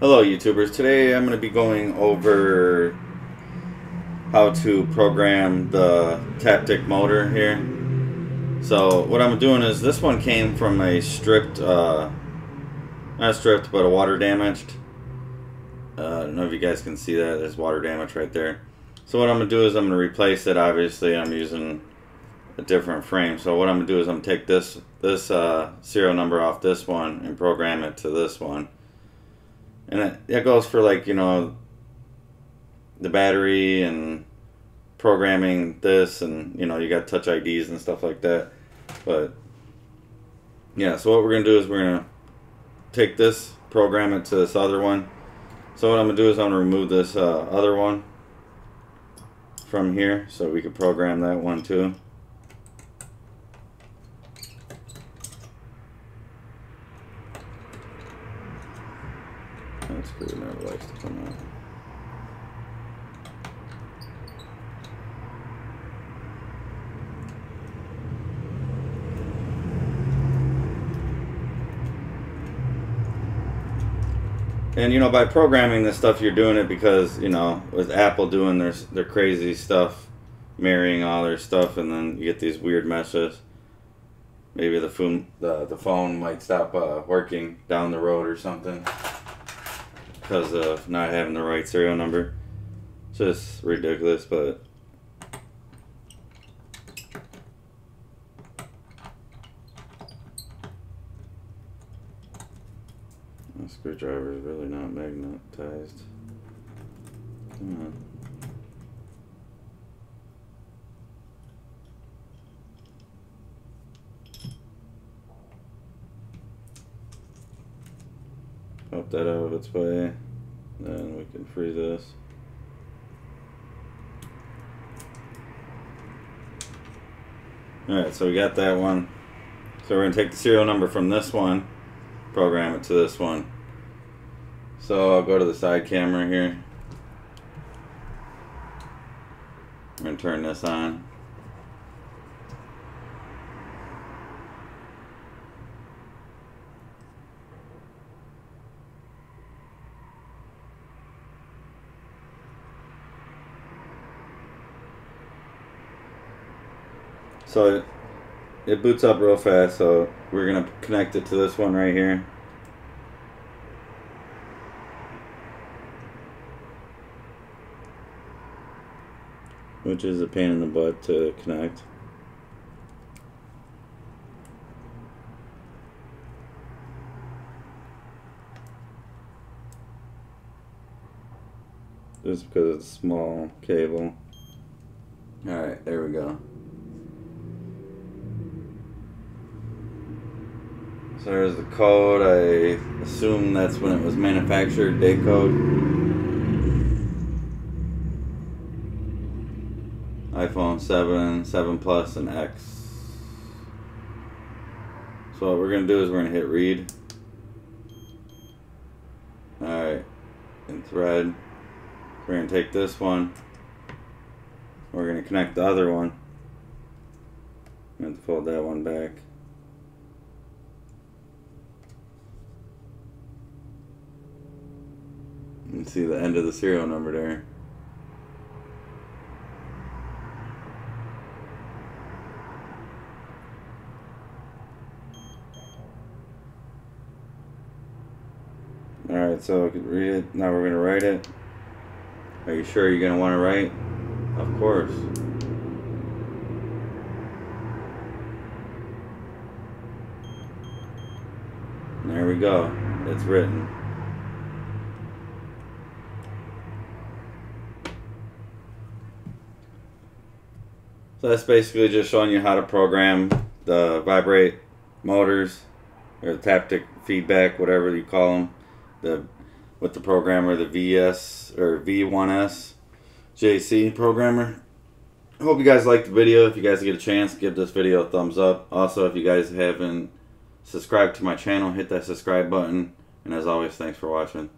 Hello YouTubers, today I'm going to be going over how to program the Taptic motor here. So what I'm doing is this one came from a stripped, not stripped, but a water damaged. I don't know if you guys can see that, there's water damage right there. So what I'm going to do is I'm going to replace it. Obviously I'm using a different frame. So what I'm going to do is I'm going to take this serial number off this one and program it to this one. And it goes for, like, you know, the battery and programming this, and, you know, you got touch IDs and stuff like that. But yeah, so what we're going to do is we're going to take this, program it to this other one. So what I'm going to do is I'm going to remove this other one from here so we can program that one too. That screw never likes to come out. And, you know, by programming this stuff, you're doing it because, you know, with Apple doing their crazy stuff, marrying all their stuff, and then you get these weird meshes. Maybe the phone might stop working down the road or something, because of not having the right serial number. It's just ridiculous, but the screwdriver is really not magnetized. Come on. Pop that out of its way, then we can free this. Alright, so we got that one. So we're going to take the serial number from this one, program it to this one. So I'll go to the side camera here. I'm going to turn this on. So it boots up real fast, so we're going to connect it to this one right here. Which is a pain in the butt to connect. Just because it's a small cable. Alright, there we go. So there's the code. I assume that's when it was manufactured, date code. iPhone 7, 7 Plus, and X. So what we're going to do is we're going to hit read. Alright, and thread. We're going to take this one. We're going to connect the other one. I'm going to fold that one back. You can see the end of the serial number there. Alright, so I can read it. Now we're going to write it. Are you sure you're going to want to write? Of course. And there we go. It's written. So that's basically just showing you how to program the vibrate motors, or the Taptic feedback, whatever you call them, with the programmer, the VS or V1S JC programmer. I hope you guys liked the video. If you guys get a chance, give this video a thumbs up. Also, if you guys haven't subscribed to my channel, hit that subscribe button. And as always, thanks for watching.